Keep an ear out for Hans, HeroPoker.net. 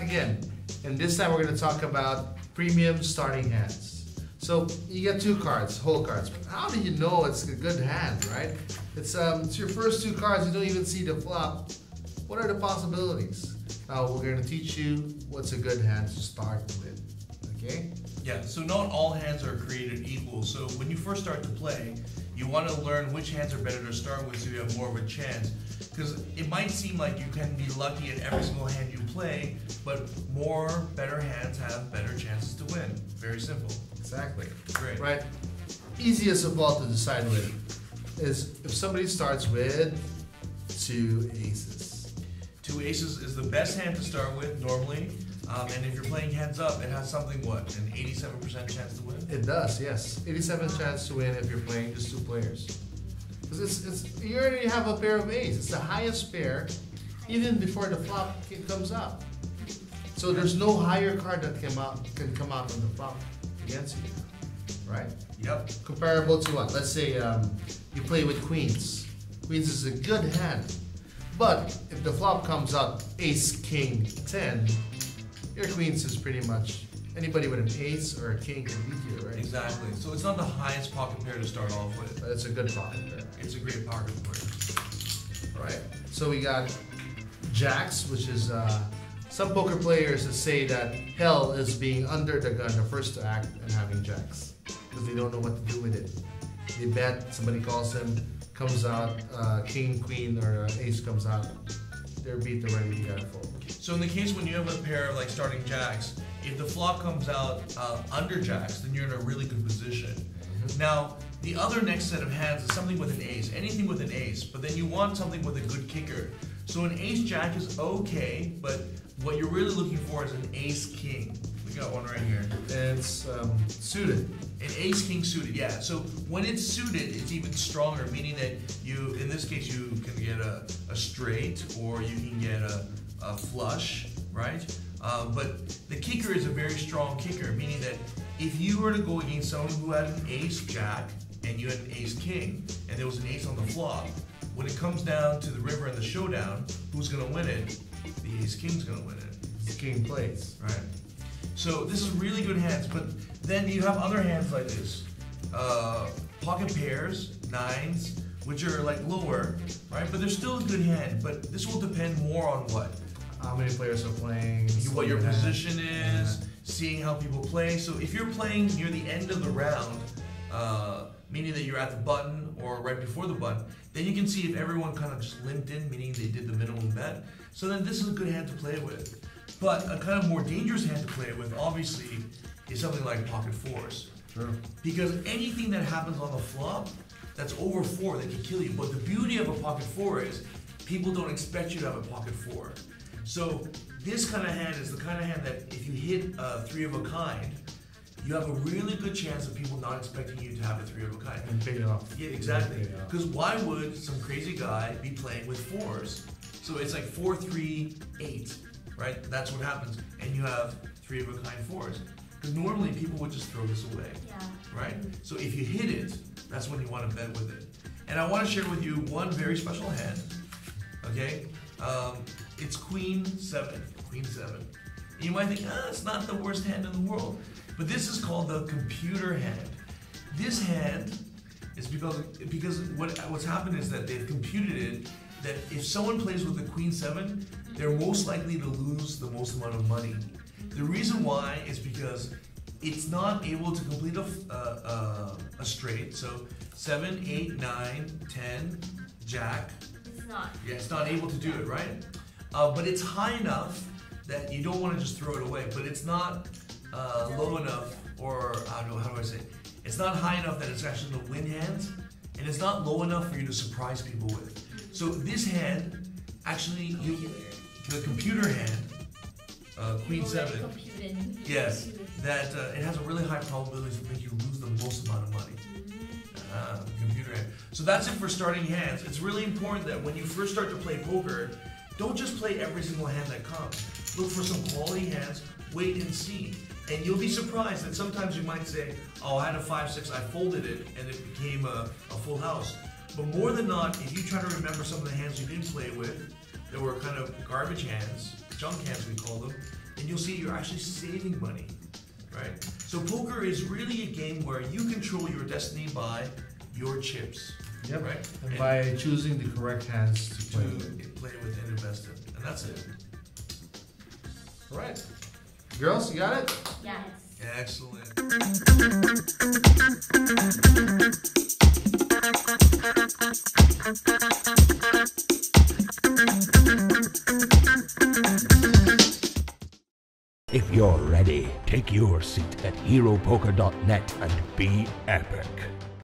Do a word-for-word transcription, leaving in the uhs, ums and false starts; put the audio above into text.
back again, and this time we're going to talk about premium starting hands. So you get two cards, whole cards. How do you know it's a good hand, right? It's um, it's your first two cards. You don't even see the flop. What are the possibilities? Now we're going to teach you what's a good hand to start with. Okay? Yeah. So not all hands are created equal. So when you first start to play, you want to learn which hands are better to start with so you have more of a chance. Because it might seem like you can be lucky at every single hand you play, but more better hands have better chances to win. Very simple. Exactly. Great. Right. Easiest of all to decide with is if somebody starts with two aces. Two aces is the best hand to start with normally. Um, and if you're playing heads up, it has something, what, an eighty-seven percent chance to win? It does, yes. eighty-seven percent chance to win if you're playing just two players. Because it's, it's, you already have a pair of eights. It's the highest pair, even before the flop comes up. So there's no higher card that came out, can come out on the flop against you, right? Yep. Comparable to what? Let's say um, you play with queens. Queens is a good hand. But if the flop comes up ace, king, ten, your queens is pretty much anybody with an ace or a king can beat you, right? Exactly. So it's not the highest pocket pair to start off with. But it's a good pocket pair. It's a great pocket pair. Right. So we got jacks, which is uh, some poker players that say that hell is being under the gun, the first to act, and having jacks because they don't know what to do with it. They bet, somebody calls them, comes out, uh, king, queen, or uh, ace comes out. They're beat the way you gotta fold. So in the case when you have a pair of like starting jacks, if the flop comes out uh, under jacks, then you're in a really good position. Mm-hmm. Now, the other next set of hands is something with an ace, anything with an ace, but then you want something with a good kicker. So an ace jack is okay, but what you're really looking for is an ace king. We got one right here. It's um, suited. An ace king suited, yeah. So when it's suited, it's even stronger, meaning that you, in this case, you can get a, a straight or you can get a, a flush, right? Uh, but the kicker is a very strong kicker, meaning that if you were to go against someone who had an ace jack and you had an ace king and there was an ace on the flop, when it comes down to the river and the showdown, who's going to win it? The ace king's going to win it. The king plays, right? So this is really good hands, but then you have other hands like this. Uh, pocket pairs, nines, which are like lower, right? But they're still a good hand, but this will depend more on what? How many players are playing. You, what your position is, yeah. Seeing how people play. So if you're playing near the end of the round, uh, meaning that you're at the button or right before the button, then you can see if everyone kind of just limped in, meaning they did the minimum bet. So then this is a good hand to play with. But a kind of more dangerous hand to play with, obviously, is something like pocket fours. Sure. Because anything that happens on the flop that's over four, that can kill you. But the beauty of a pocket four is people don't expect you to have a pocket four. So this kind of hand is the kind of hand that if you hit a three of a kind, you have a really good chance of people not expecting you to have a three of a kind. And pick it up. Yeah, exactly. Because why would some crazy guy be playing with fours? So it's like four, three, eight. Right? That's what happens. And you have three of a kind fours. Because normally people would just throw this away. Yeah. Right? So if you hit it, that's when you want to bet with it. And I want to share with you one very special hand. Okay? Um, it's queen seven. Queen seven. And you might think, ah, it's not the worst hand in the world. But this is called the computer hand. This hand is because, because what, what's happened is that they've computed it that if someone plays with the queen seven, they're most likely to lose the most amount of money. The reason why is because it's not able to complete a, uh, uh, a straight. So seven, eight, nine, ten, jack. It's not. Yeah, it's not able to do it, right? Uh, but it's high enough that you don't want to just throw it away. But it's not uh, low enough, or I don't know, how do I say it? It's not high enough that it's actually the win hand, and it's not low enough for you to surprise people with. So this hand, actually, you, the computer hand, uh, Queen Seven. Yes, that uh, it has a really high probability to make you lose the most amount of money. Uh, computer hand. So that's it for starting hands. It's really important that when you first start to play poker, don't just play every single hand that comes. Look for some quality hands. Wait and see, and you'll be surprised that sometimes you might say, "Oh, I had a five six. I folded it, and it became a, a full house." But more than not, if you try to remember some of the hands you didn't play with, that were kind of garbage hands, junk hands we call them, and you'll see you're actually saving money, right? So poker is really a game where you control your destiny by your chips. Yep. Right? And, and by choosing the correct hands to, to play with. Play with and invest in. And that's it. All right. Girls, you got it? Yes. Excellent. If you're ready, take your seat at hero poker dot net and be epic.